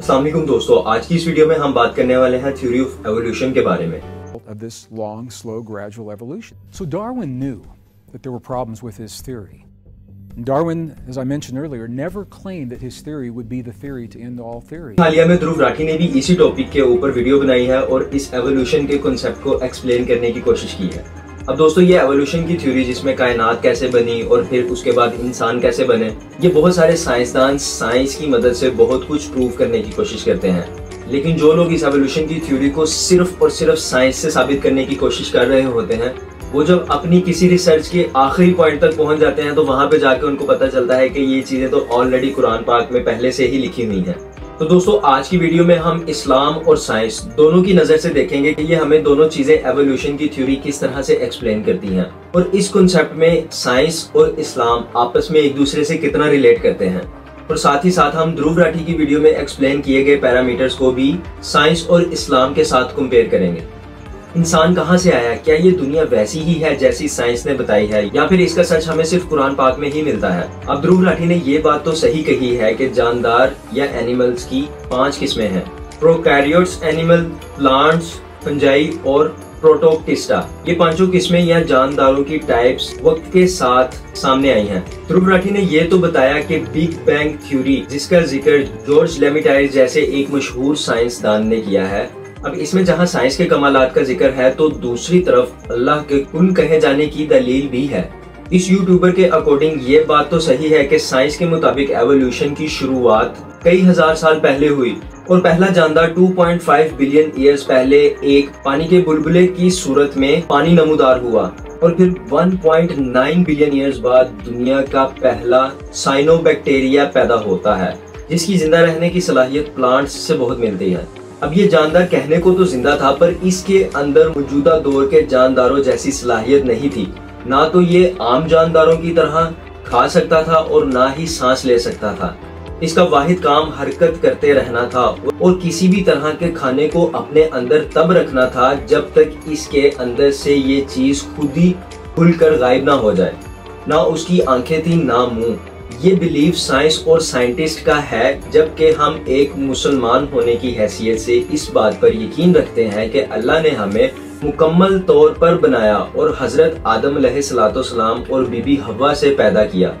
अस्सलाम वालेकुम दोस्तों, आज की इस वीडियो में हम बात करने वाले हैं थ्योरी ऑफ एवोल्यूशन के बारे में। This long, slow, gradual evolution. So Darwin knew that there were problems with his theory. Darwin, as I mentioned earlier, never claimed that his theory would be the theory to end all theories. हालिया में ध्रुव राठी ने भी इसी topic के ऊपर video बनाई है और इस एवोल्यूशन के कांसेप्ट को एक्सप्लेन करने की कोशिश की है। अब दोस्तों, ये एवोल्यूशन की थ्योरी जिसमें कायनात कैसे बनी और फिर उसके बाद इंसान कैसे बने, ये बहुत सारे साइंसदान साइंस की मदद से बहुत कुछ प्रूव करने की कोशिश करते हैं, लेकिन जो लोग इस एवोल्यूशन की थ्योरी को सिर्फ और सिर्फ साइंस से साबित करने की कोशिश कर रहे होते हैं, वो जब अपनी किसी रिसर्च के आखिरी पॉइंट तक पहुंच जाते हैं तो वहां पे जाके उनको पता चलता है कि ये चीजें तो ऑलरेडी कुरान पाक में पहले से ही लिखी हुई है। तो दोस्तों, आज की वीडियो में हम इस्लाम और साइंस दोनों की नजर से देखेंगे कि ये हमें दोनों चीजें एवोल्यूशन की थ्योरी किस तरह से एक्सप्लेन करती हैं और इस कॉन्सेप्ट में साइंस और इस्लाम आपस में एक दूसरे से कितना रिलेट करते हैं, और साथ ही साथ हम ध्रुव राठी की वीडियो में एक्सप्लेन किए गए पैरामीटर्स को भी साइंस और इस्लाम के साथ कंपेयर करेंगे। इंसान कहाँ से आया, क्या ये दुनिया वैसी ही है जैसी साइंस ने बताई है या फिर इसका सच हमें सिर्फ कुरान पाक में ही मिलता है। अब ध्रुव राठी ने ये बात तो सही कही है कि जानदार या एनिमल्स की 5 किस्में हैं: प्रोकैरियोट्स एनिमल, प्लांट्स, फंजाई और प्रोटोक्टिस्टा। ये 5 किस्में या जानदारों की टाइप्स वक्त के साथ सामने आई हैं। ध्रुव राठी ने ये तो बताया कि बिग बैंग थ्योरी जिसका जिक्र जॉर्ज लेमिटाइस जैसे एक मशहूर साइंसदान ने किया है, अब इसमें जहाँ साइंस के कमालात का जिक्र है तो दूसरी तरफ अल्लाह के कुन कहे जाने की दलील भी है। इस यूट्यूबर के अकॉर्डिंग ये बात तो सही है कि साइंस के मुताबिक एवोल्यूशन की शुरुआत कई हजार साल पहले हुई और पहला जानदार 2.5 बिलियन ईयर्स पहले एक पानी के बुलबुले की सूरत में पानी नमूदार हुआ और फिर 1.9 बिलियन ईयर्स बाद दुनिया का पहला साइनो बैक्टीरिया पैदा होता है जिसकी जिंदा रहने की सलाहियत प्लांट्स से बहुत मिलती है। अब ये जानदार कहने को तो जिंदा था पर इसके अंदर मौजूदा दौर के जानदारों जैसी सलाहियत नहीं थी, ना तो ये आम जानदारों की तरह खा सकता था और ना ही सांस ले सकता था। इसका वाहिद काम हरकत करते रहना था और किसी भी तरह के खाने को अपने अंदर तब रखना था जब तक इसके अंदर से ये चीज खुद ही खुलकर गायब ना हो जाए। ना उसकी आंखें थी ना मुँह। ये बिलीफ साइंस और साइंटिस्ट का है, जबकि हम एक मुसलमान होने की हैसियत से इस बात पर यकीन रखते हैं कि अल्लाह ने हमें मुकम्मल तौर पर बनाया और हजरत आदम अलैहिस्सलाम और बीबी हवा से पैदा किया।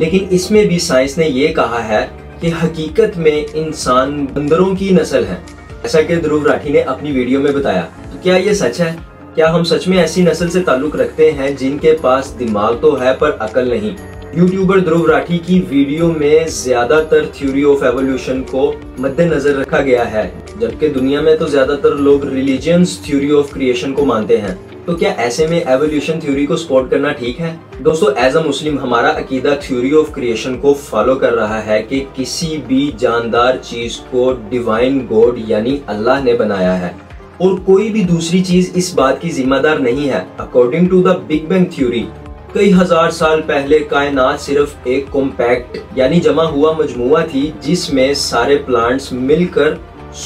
लेकिन इसमें भी साइंस ने ये कहा है कि हकीकत में इंसान बंदरों की नस्ल है, ऐसा कि ध्रुव राठी ने अपनी वीडियो में बताया। तो क्या ये सच है? क्या हम सच में ऐसी नस्ल से ताल्लुक रखते हैं जिनके पास दिमाग तो है पर अकल नहीं? यूट्यूबर ध्रुव राठी की वीडियो में ज्यादातर थ्योरी ऑफ एवोल्यूशन को मद्देनजर रखा गया है, जबकि दुनिया में तो ज्यादातर लोग रिलीजियंस थ्योरी ऑफ क्रिएशन को मानते हैं। तो क्या ऐसे में एवोल्यूशन थ्योरी को सपोर्ट करना ठीक है? दोस्तों, एज अ मुस्लिम हमारा अकीदा थ्योरी ऑफ क्रिएशन को फॉलो कर रहा है कि किसी भी जानदार चीज को डिवाइन गॉड यानी अल्लाह ने बनाया है और कोई भी दूसरी चीज इस बात की जिम्मेदार नहीं है। According to the big bang theory कई हजार साल पहले कायनात सिर्फ एक कॉम्पैक्ट यानी जमा हुआ मजमुआ थी जिसमें सारे प्लांट्स मिलकर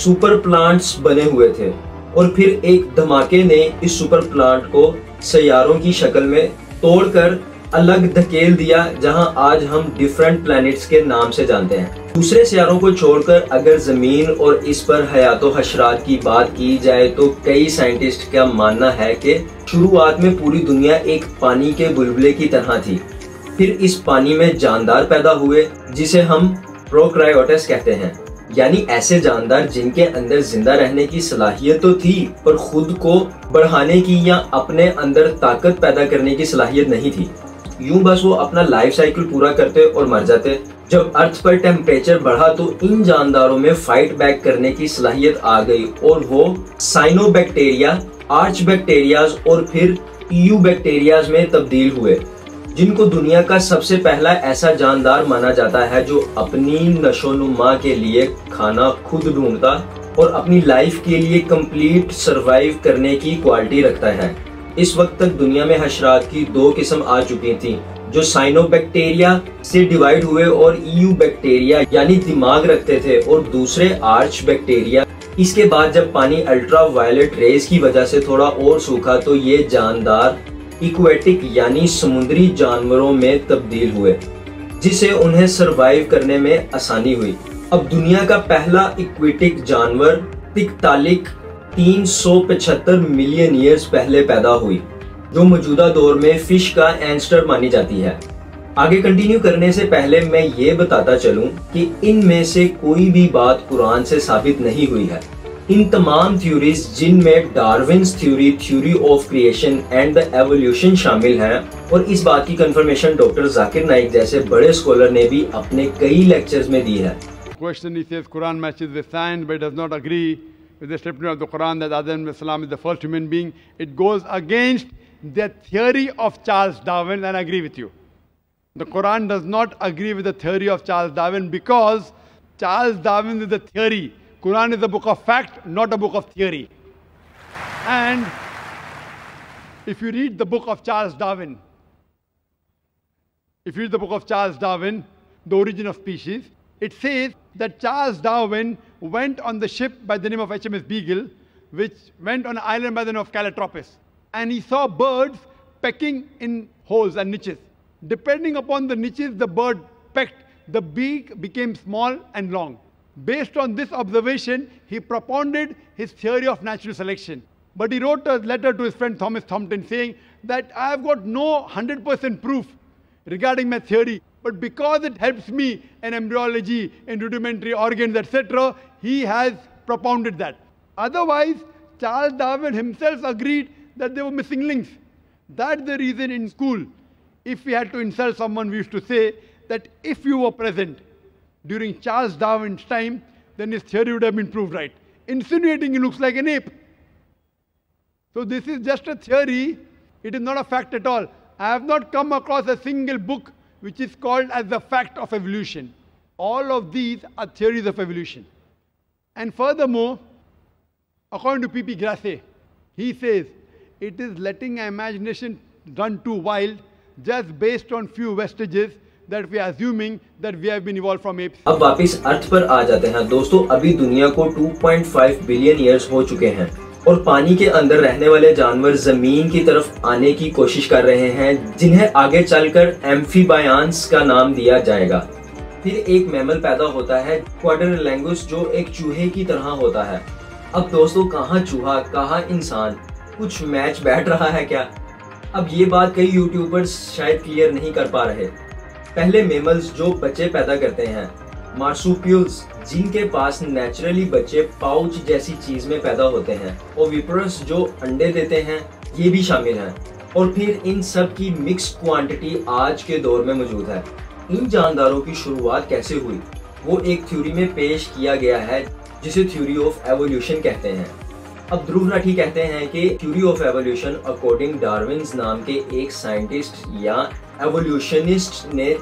सुपर प्लांट्स बने हुए थे और फिर एक धमाके ने इस सुपर प्लांट को सैयारों की शक्ल में तोड़कर अलग धकेल दिया, जहां आज हम डिफरेंट प्लैनेट्स के नाम से जानते हैं। दूसरे सैयारों को छोड़कर अगर जमीन और इस पर हयातो हशरात की बात की जाए तो कई साइंटिस्ट का मानना है कि शुरुआत में पूरी दुनिया एक पानी के बुलबुले की तरह थी, फिर इस पानी में जानदार पैदा हुए जिसे हम प्रोकैरियोट्स कहते हैं, यानी ऐसे जानदार जिनके अंदर जिंदा रहने की सलाहियत तो थी पर खुद को बढ़ाने की या अपने अंदर ताकत पैदा करने की सलाहियत नहीं थी। यूं बस वो अपना लाइफ साइकिल पूरा करते और मर जाते। जब अर्थ पर टेम्परेचर बढ़ा तो इन जानदारों में फाइट बैक करने की सलाहियत आ गई और वो साइनो बैक्टीरिया, आर्च बैक्टीरियाज और फिर ईयू बैक्टीरियाज में तब्दील हुए, जिनको दुनिया का सबसे पहला ऐसा जानदार माना जाता है जो अपनी नशोनुमा के लिए खाना खुद ढूंढता और अपनी लाइफ के लिए कंप्लीट सर्वाइव करने की क्वालिटी रखता है। इस वक्त तक दुनिया में हशरात की 2 किस्म आ चुकी थी जो साइनो बैक्टीरिया से डिवाइड हुए और ईयू बैक्टीरिया यानी दिमाग रखते थे और दूसरे आर्च बैक्टीरिया। इसके बाद जब पानी अल्ट्रा वायलेट रेज की वजह से थोड़ा और सूखा तो ये जानदार इक्वेटिक यानी समुद्री जानवरों में तब्दील हुए जिसे उन्हें सरवाइव करने में आसानी हुई। अब दुनिया का पहला इक्वेटिक जानवर तिकतालिक 375 मिलियन ईयर्स पहले पैदा हुई, जो मौजूदा दौर में फिश का एंस्टर मानी जाती है। आगे कंटिन्यू करने से पहले मैं ये बताता चलूं कि इनमें से कोई भी बात कुरान से साबित नहीं हुई है। इन तमाम थ्योरीज जिनमें Darwin's theory, theory of creation and the evolution शामिल हैं, और इस बात की कंफर्मेशन डॉक्टर जाकिर नाइक जैसे बड़े स्कॉलर ने भी अपने कई लेक्चर्स में दी है। The theory of Charles Darwin, and I agree with you. The Quran does not agree with the theory of Charles Darwin because Charles Darwin is a theory. Quran is a book of fact, not a book of theory. And if you read the book of Charles Darwin, The Origin of Species, it says that Charles Darwin went on the ship by the name of HMS Beagle, which went on an island by the name of Calotropis. And he saw birds pecking in holes and niches. Depending upon the niches the bird pecked, the beak became small and long. Based on this observation, he propounded his theory of natural selection. But he wrote a letter to his friend Thomas Thomson saying that I have got no 100% proof regarding my theory, but because it helps me in embryology, in rudimentary organs, etc., he has propounded that. Otherwise, Charles Darwin himself agreed that there were missing links. That's the reason in school, if we had to insult someone, we used to say that if you were present during Charles Darwin's time, then his theory would have been proved right. Insinuating he looks like an ape. So this is just a theory. It is not a fact at all. I have not come across a single book which is called as the fact of evolution. All of these are theories of evolution. And furthermore, according to P. Grassé, he says, it is letting our imagination run too wild just based on few vestiges that we are assuming that we have been evolved from apes. अब वापस अर्थ पर आ जाते हैं दोस्तों। अभी दुनिया को 2.5 billion years हो चुके हैं और पानी के अंदर रहने वाले जानवर जमीन की तरफ आने की कोशिश कर रहे हैं, जिन्हें आगे चलकर एम्फीबायंस का नाम दिया जाएगा। फिर एक मैमल पैदा होता है क्वाड्रिलैंगुस, जो एक चूहे की तरह होता है। अब दोस्तों, कहाँ चूहा कहाँ इंसान, कुछ मैच बैठ रहा है क्या? अब ये बात कई यूट्यूबर्स शायद क्लियर नहीं कर पा रहे। पहले मेमल्स जो बच्चे पैदा करते हैं, मार्सुपियल्स जिनके पास नेचुरली बच्चे पाउच जैसी चीज में पैदा होते हैं, और विप्रस जो अंडे देते हैं, ये भी शामिल हैं। और फिर इन सब की मिक्स क्वांटिटी आज के दौर में मौजूद है। इन जानदारों की शुरुआत कैसे हुई, वो एक थ्योरी में पेश किया गया है जिसे थ्योरी ऑफ एवोल्यूशन कहते हैं। अब ध्रुव राठी कहते हैं कि theory of evolution according Darwin's नाम के एक साइंटिस्ट या एवोल्यूशनिस्ट ने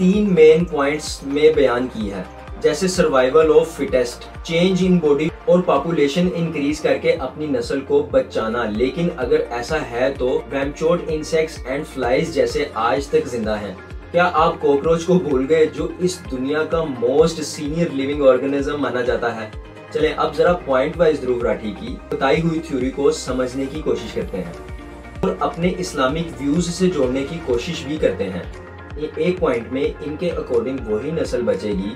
3 मेन पॉइंट्स में बयान की है, जैसे survival of fittest, change in body और पॉपुलेशन इंक्रीज करके अपनी नस्ल को बचाना। लेकिन अगर ऐसा है तो वैमचोट इंसेक्ट्स एंड फ्लाइज जैसे आज तक जिंदा है। क्या आप कॉकरोच को भूल गए, जो इस दुनिया का मोस्ट सीनियर लिविंग ऑर्गेनिज्म माना जाता है? चलें अब जरा पॉइंट वाइज ध्रुव राठी की बताई हुई थ्योरी को समझने की कोशिश करते हैं और अपने इस्लामिक व्यूज से जोड़ने की कोशिश भी करते हैं। एक पॉइंट में इनके अकॉर्डिंग वही नस्ल बचेगी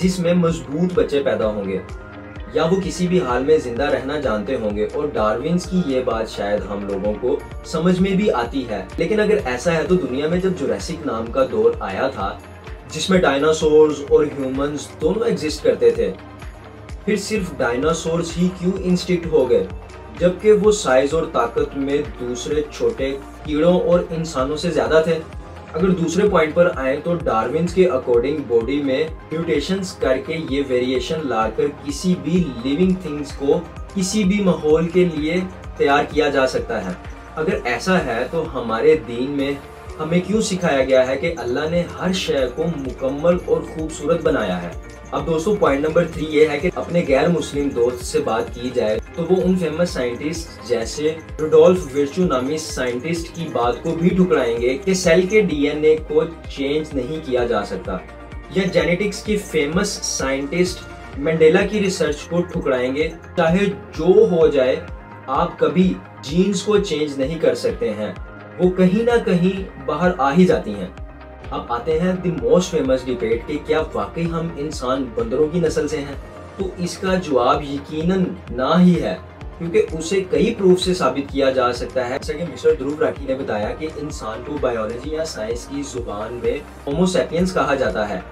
जिसमें मजबूत बच्चे पैदा होंगे या वो किसी भी हाल में जिंदा रहना जानते होंगे। और डार्विन्स की ये बात शायद हम लोगों को समझ में भी आती है, लेकिन अगर ऐसा है तो दुनिया में जब जुरासिक नाम का दौर आया था, जिसमें डायनासोर्स और ह्यूमंस दोनों एग्जिस्ट करते थे, फिर सिर्फ डायनासोर्स ही क्यों इंस्टिक्ट हो गए, जबकि वो साइज और ताकत में दूसरे छोटे कीड़ों और इंसानों से ज्यादा थे? अगर दूसरे पॉइंट पर आए तो डार्विन के अकॉर्डिंग बॉडी में म्यूटेशंस करके ये वेरिएशन लाकर किसी भी लिविंग थिंग्स को किसी भी माहौल के लिए तैयार किया जा सकता है। अगर ऐसा है तो हमारे दीन में हमें क्यों सिखाया गया है कि अल्लाह ने हर शय को मुकम्मल और खूबसूरत बनाया है? अब दोस्तों पॉइंट नंबर 3 ये है कि अपने गैर मुस्लिम दोस्त से बात की जाए तो वो उन फेमस साइंटिस्ट जैसे रुडोल्फ वर्चु नामी साइंटिस्ट की बात को भी ठुकराएंगे कि सेल के डीएनए को चेंज नहीं किया जा सकता, या जेनेटिक्स की फेमस साइंटिस्ट मेंडेला की रिसर्च को ठुकराएंगे, चाहे जो हो जाए आप कभी जीन्स को चेंज नहीं कर सकते हैं, वो कहीं ना कहीं बाहर आ ही जाती हैं। अब आते हैं द मोस्ट फेमस डिबेट के, क्या वाकई हम इंसान बंदरों की नस्ल से हैं? तो इसका जवाब यकीनन ना ही है, क्योंकि उसे कई प्रूफ से साबित किया जा सकता है। जैसे कि मिस्टर ध्रुव राठी ने बताया कि इंसान को बायोलॉजी या साइंस की जुबान में होमो सेपियंस कहा जाता है।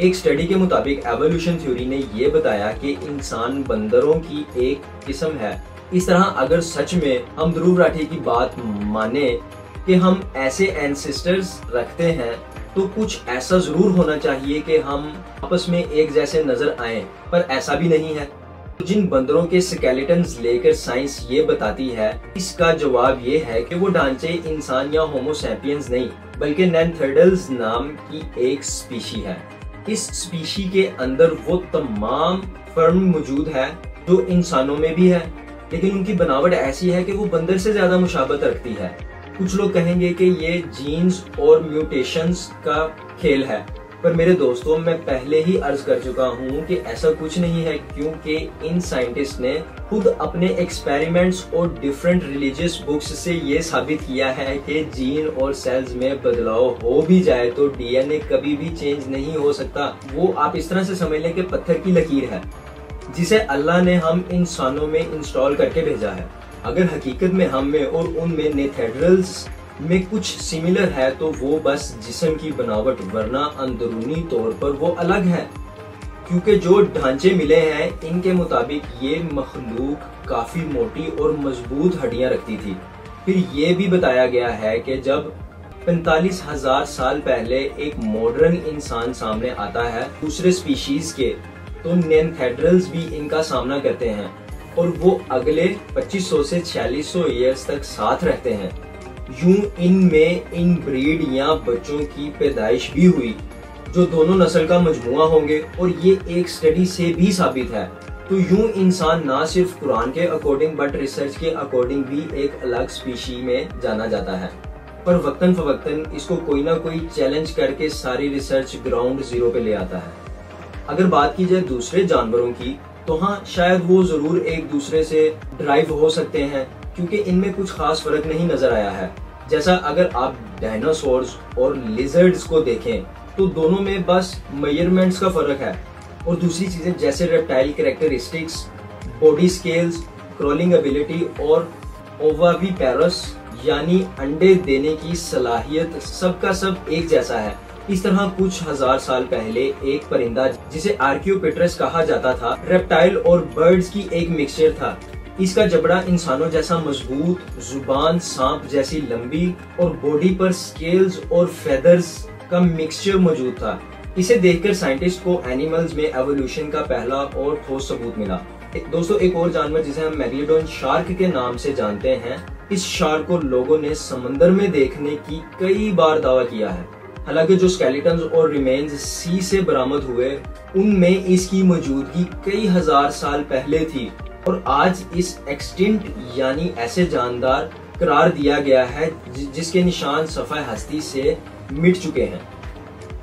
एक स्टडी के मुताबिक एवोल्यूशन थ्योरी ने यह बताया कि इंसान बंदरों की एक किस्म है। इस तरह अगर सच में हम ध्रुव राठी की बात माने कि हम ऐसे एंसेस्टर्स रखते हैं, तो कुछ ऐसा जरूर होना चाहिए कि हम आपस में एक जैसे नजर आए, पर ऐसा भी नहीं है। जिन बंदरों के स्केलेटन्स लेकर साइंस ये बताती है, इसका जवाब ये है कि वो ढांचे इंसान या होमो सेपियंस नहीं, बल्कि नैंडरथल्स नाम की एक स्पीशी है। इस स्पीशी के अंदर वो तमाम फर्म मौजूद है जो इंसानों में भी है, लेकिन उनकी बनावट ऐसी है कि वो बंदर से ज्यादा मुशाबत रखती है। कुछ लोग कहेंगे कि ये जीन्स और म्यूटेशंस का खेल है, पर मेरे दोस्तों मैं पहले ही अर्ज कर चुका हूँ कि ऐसा कुछ नहीं है, क्योंकि इन साइंटिस्ट ने खुद अपने एक्सपेरिमेंट्स और डिफरेंट रिलीजियस बुक्स से ये साबित किया है कि जीन और सेल्स में बदलाव हो भी जाए तो डीएनए कभी भी चेंज नहीं हो सकता। वो आप इस तरह से समझ लें कि पत्थर की लकीर है जिसे अल्लाह ने हम इंसानों में इंस्टॉल करके भेजा है। अगर हकीकत में हम में और उनमें नैंडरथल्स में कुछ सिमिलर है, तो वो बस जिस्म की बनावट, वरना अंदरूनी तौर पर वो अलग है। क्योंकि जो ढांचे मिले हैं इनके मुताबिक ये मखलूक काफी मोटी और मजबूत हड्डियां रखती थी। फिर ये भी बताया गया है कि जब 45,000 साल पहले एक मॉडर्न इंसान सामने आता है दूसरे स्पीशीज के, तो नैंडरथल्स भी इनका सामना करते हैं और वो अगले 2500 से 4600 ईयर्स तक साथ रहते हैं। यूं इनमें इन ब्रीड या बच्चों की पैदाइश भी हुई जो दोनों नस्ल का मजमुआ होंगे, और ये एक स्टडी से भी साबित है। तो यूं इंसान ना सिर्फ कुरान के अकॉर्डिंग बट रिसर्च के अकॉर्डिंग भी एक अलग स्पीशी में जाना जाता है, पर वक्तन फवक्तन इसको कोई ना कोई चैलेंज करके सारी रिसर्च ग्राउंड जीरो पे ले आता है। अगर बात की जाए दूसरे जानवरों की, तो हाँ, शायद वो जरूर एक दूसरे से ड्राइव हो सकते हैं, क्योंकि इनमें कुछ खास फर्क नहीं नजर आया है। जैसा अगर आप डायनासोर्स और लिजर्ड्स को देखें, तो दोनों में बस मेजरमेंट्स का फर्क है, और दूसरी चीजें जैसे reptile characteristics, body scales, crawling ability और ओवाविपेरस यानी अंडे देने की सलाहियत, सबका सब एक जैसा है। इस तरह कुछ हजार साल पहले एक परिंदा जिसे आर्कियोप्टेरस कहा जाता था, रेप्टाइल और बर्ड्स की एक मिक्सचर था। इसका जबड़ा इंसानों जैसा मजबूत, जुबान सांप जैसी लंबी और बॉडी पर स्केल्स और फेदर्स का मिक्सचर मौजूद था। इसे देखकर साइंटिस्ट को एनिमल्स में एवोल्यूशन का पहला और ठोस सबूत मिला। दोस्तों, एक और जानवर जिसे हम मेगनेटॉन शार्क के नाम से जानते हैं, इस शार्क को लोगों ने समंदर में देखने की कई बार दावा किया है। हालांकि जो स्केलेटन्स और रिमेन्स सी से बरामद हुए, उनमें इसकी मौजूदगी कई हजार साल पहले थी, और आज इस एक्सटिंक्ट यानी ऐसे जानदार करार दिया गया है जिसके निशान सफाई हस्ती से मिट चुके हैं।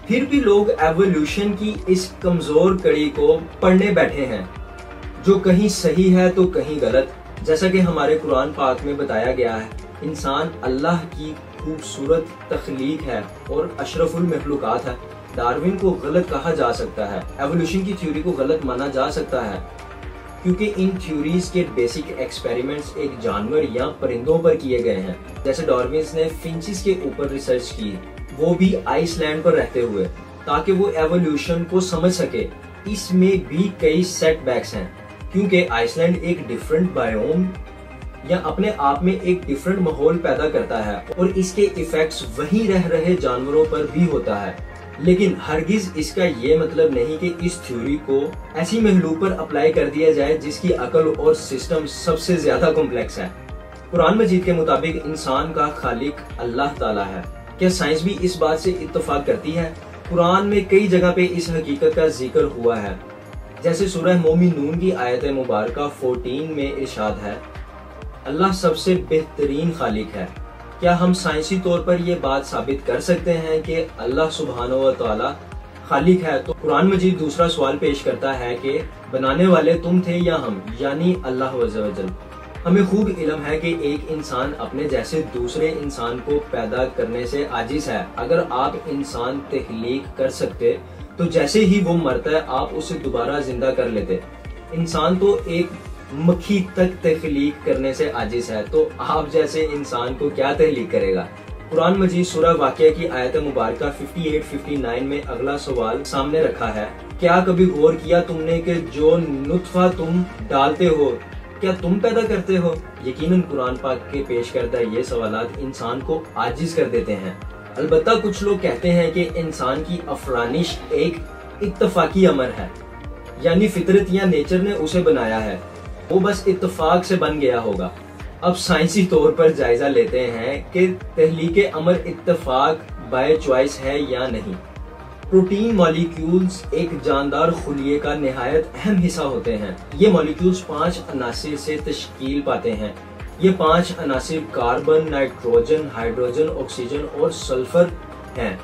फिर भी लोग एवोल्यूशन की इस कमजोर कड़ी को पढ़ने बैठे हैं, जो कहीं सही है तो कहीं गलत। जैसा कि हमारे कुरान पाक में बताया गया है, इंसान अल्लाह की खूबसूरत तख्लीक है और अशरफुल मखलूकात है। डार्विन को गलत कहा जा सकता है, एवोल्यूशन की थ्योरी को गलत माना जा सकता है, क्योंकि इन थ्योरीज के बेसिक एक्सपेरिमेंट्स एक जानवर या परिंदों पर किए गए हैं। जैसे डार्विन ने फिंचिस के ऊपर रिसर्च की, वो भी आइसलैंड पर रहते हुए, ताकि वो एवोल्यूशन को समझ सके। इसमें भी कई सेटबैक्स हैं, क्योंकि आइसलैंड एक डिफरेंट बायोम या अपने आप में एक डिफरेंट माहौल पैदा करता है, और इसके इफेक्ट्स वहीं रह रहे जानवरों पर भी होता है। लेकिन हरगिज इसका ये मतलब नहीं कि इस थ्योरी को ऐसी मखलूक पर अप्लाई कर दिया जाए जिसकी अकल और सिस्टम सबसे ज्यादा कॉम्प्लेक्स है। कुरान मजीद के मुताबिक इंसान का खालिक अल्लाह ताला है। क्या साइंस भी इस बात से इत्तफाक करती है? कुरान में कई जगह पे इस हकीकत का जिक्र हुआ है, जैसे सूरह मोमिनून की आयत मुबारक 14 में इरशाद है, अल्लाह सबसे बेहतरीन खालिक है। क्या हम साइंसी तौर पर ये बात साबित कर सकते हैं कि अल्लाह सुब्हानो व तआला खालिक है? तो कुरान मजीद दूसरा सवाल पेश करता है कि बनाने वाले तुम थे या हम, यानी अल्लाह वज़ल। हमें खूब इल्म है कि एक इंसान अपने जैसे दूसरे इंसान को पैदा करने से आजिज है। अगर आप इंसान तख्लीक कर सकते तो जैसे ही वो मरता है आप उसे दोबारा जिंदा कर लेते। इंसान तो एक मक्खी तक तख्लीक करने से आजिज है, तो आप जैसे इंसान को क्या तख्लीक करेगा। कुरान मजीद सूरह वाक़िया की आयत मुबारक 58-59 में अगला सवाल सामने रखा है, क्या कभी गौर किया तुमने कि जो नुत्फा तुम डालते हो क्या तुम पैदा करते हो। यकीनन कुरान पाक के पेश करता ये सवालात इंसान को आजिज कर देते हैं। अलबत्ता कुछ लोग कहते हैं कि इंसान की अफरानिश एक इत्तफाकी अमर है, यानी फितरत या नेचर ने उसे बनाया है, वो बस इत्तफाक से बन गया होगा। अब साइंसी तौर पर जायजा लेते हैं कि तहलीक अमर इत्तफाक बाय चॉइस है या नहीं। प्रोटीन मॉलिक्यूल्स एक जानदार खुलिये का निहायत अहम हिस्सा होते हैं। ये मॉलिक्यूल्स 5 अनासिर से तश्कील पाते हैं। ये 5 अनासिर कार्बन, नाइट्रोजन, हाइड्रोजन, ऑक्सीजन और सल्फर हैं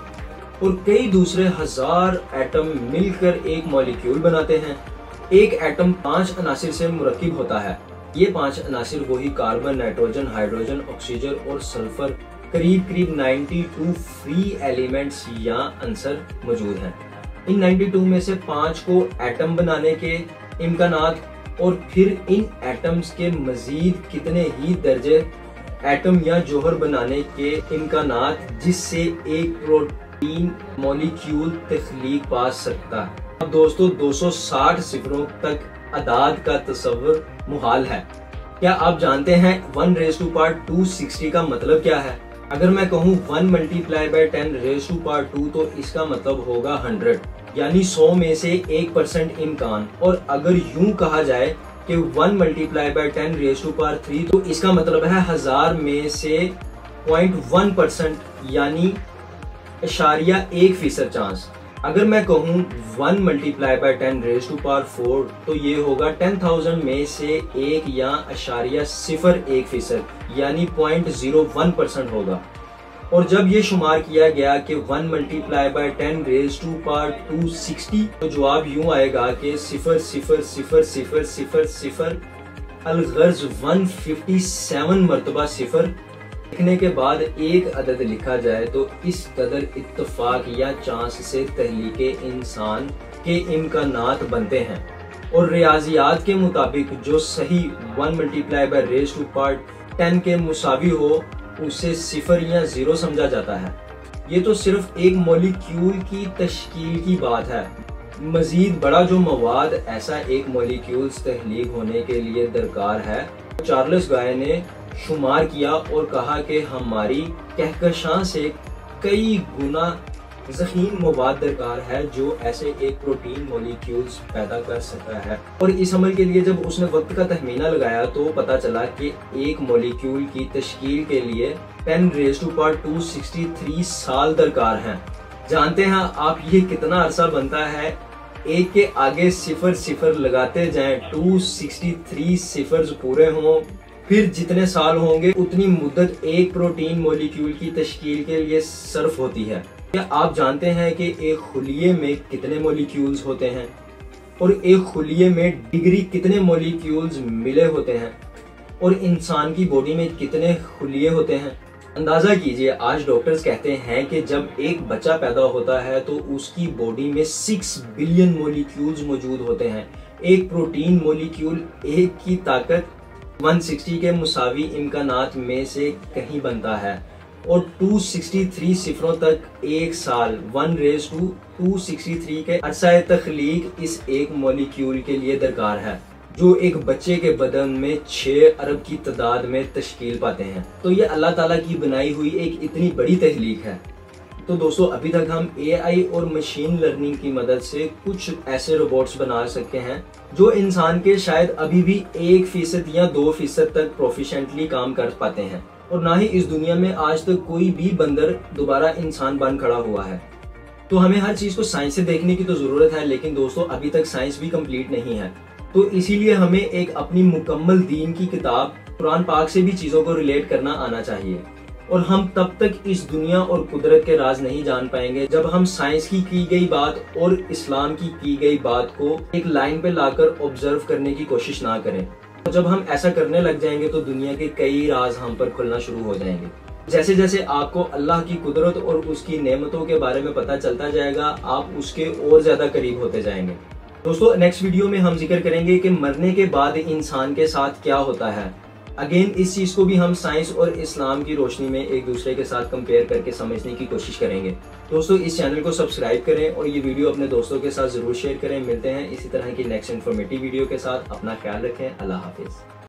और कई दूसरे 1000 एटम मिलकर एक मॉलिक्यूल बनाते हैं। एक एटम 5 अनासिर से मुरक्किब होता है। ये 5 अनासिर वही कार्बन, नाइट्रोजन, हाइड्रोजन, ऑक्सीजन और सल्फर करीब करीब 92 फ्री एलिमेंट्स या आंसर मौजूद हैं। इन 92 में से 5 को एटम बनाने के इम्कानात और फिर इन एटम्स के मजीद कितने ही दर्जे एटम या जोहर बनाने के इम्कानात जिससे एक प्रोटीन मॉलिक्यूल तख्लीक पा सकता है। अब दोस्तों 260 सिफरों तक अदाद का तस्वर मुहाल है। क्या आप जानते हैं 1 raised to power 260 का मतलब क्या है। अगर मैं कहूँ 1 multiplied by 10 raised to power 2 तो इसका मतलब होगा 100, यानी 100 में से 1% इम्कान। और अगर यूं कहा जाए कि 1 multiplied by 10 raised to power 3 तो इसका मतलब है 1000 में से 0.1% यानी 0.1% चांस। अगर मैं कहूँ 1 multiplied by 10 raised to power 4 तो ये होगा 10,000 में से 1.01% यानी 0.01% होगा। और जब ये शुमार किया गया कि 1 multiplied by 10 raised to power 260 तो जवाब यूँ आएगा कि 0.000000 अलगर्ज 157 मरतबा 0 लिखने के बाद एक अदद लिखा जाए तो इस कदर इत्तफाक या चांस से तहलीके इंसान के इम्कानात बनते हैं। और रियाजियात के मुताबिक जो सही 1 multiplied by raised to power 10 के मुसावी हो उसे 0 या 0 समझा जाता है। ये तो सिर्फ एक मॉलिक्यूल की तश्कील की बात है, मजीद बड़ा जो मवाद ऐसा एक मॉलिक्यूल्स तहलीक होने के लिए दरकार है चार्ल्स गे ने शुमार किया और कहा कि हमारी कहकशां से कई गुना ज़खीम मवाद दरकार है जो ऐसे एक प्रोटीन मॉलिक्यूल्स पैदा कर सकता है। और इस अमल के लिए जब उसने वक्त का तखमीना लगाया तो पता चला कि एक मॉलिक्यूल की तश्कील के लिए 10 raised to power 263 साल दरकार हैं। जानते हैं आप ये कितना अरसा बनता है। एक के आगे 0 0 लगाते जाएं, 263 सिफर्स पूरे हों, फिर जितने साल होंगे उतनी मुद्दत एक प्रोटीन मॉलिक्यूल की तश्कील के लिए सर्फ होती है। क्या आप जानते हैं कि एक खुलिये में कितने मॉलिक्यूल्स होते हैं और एक खुलिये में डिग्री कितने मॉलिक्यूल्स मिले होते हैं और इंसान की बॉडी में कितने खुलिये होते हैं। अंदाज़ा कीजिए, आज डॉक्टर्स कहते हैं कि जब एक बच्चा पैदा होता है तो उसकी बॉडी में 6 बिलियन मॉलिक्यूल्स मौजूद होते हैं। एक प्रोटीन मॉलिक्यूल एक की ताकत 160 के मुसावी इम्कानात में से कहीं बनता है। और 263 सिफरों तक एक साल 1 raised to 263 के अरसाए तख्लीक इस एक मॉलिक्यूल के लिए दरकार है जो एक बच्चे के बदन में 6 अरब की तादाद में तश्कील पाते हैं। तो ये अल्लाह ताला की बनाई हुई एक इतनी बड़ी तहलीक है। तो दोस्तों अभी तक हम AI और मशीन लर्निंग की मदद से कुछ ऐसे रोबोट्स बना सकते हैं जो इंसान के शायद अभी भी 1% या 2% तक प्रोफिशेंटली काम कर पाते हैं। और ना ही इस दुनिया में आज तक कोई भी बंदर दोबारा इंसान बन खड़ा हुआ है। तो हमें हर चीज़ को साइंस से देखने की तो ज़रूरत है, लेकिन दोस्तों अभी तक साइंस भी कम्प्लीट नहीं है। तो इसीलिए हमें एक अपनी मुकम्मल दीन की किताब कुरान पाक से भी चीज़ों को रिलेट करना आना चाहिए। और हम तब तक इस दुनिया और कुदरत के राज नहीं जान पाएंगे जब हम साइंस की गई बात और इस्लाम की गई बात को एक लाइन पे लाकर ऑब्जर्व करने की कोशिश ना करें। तो जब हम ऐसा करने लग जाएंगे तो दुनिया के कई राज हम पर खुलना शुरू हो जाएंगे। जैसे जैसे आपको अल्लाह की कुदरत और उसकी नेमतों के बारे में पता चलता जाएगा, आप उसके और ज्यादा करीब होते जाएंगे। दोस्तों, नेक्स्ट वीडियो में हम जिक्र करेंगे कि मरने के बाद इंसान के साथ क्या होता है। अगेन, इस चीज को भी हम साइंस और इस्लाम की रोशनी में एक दूसरे के साथ कंपेयर करके समझने की कोशिश करेंगे। दोस्तों, इस चैनल को सब्सक्राइब करें और ये वीडियो अपने दोस्तों के साथ जरूर शेयर करें। मिलते हैं इसी तरह की नेक्स्ट इंफॉर्मेटिव वीडियो के साथ। अपना ख्याल रखें। अल्लाह हाफिज।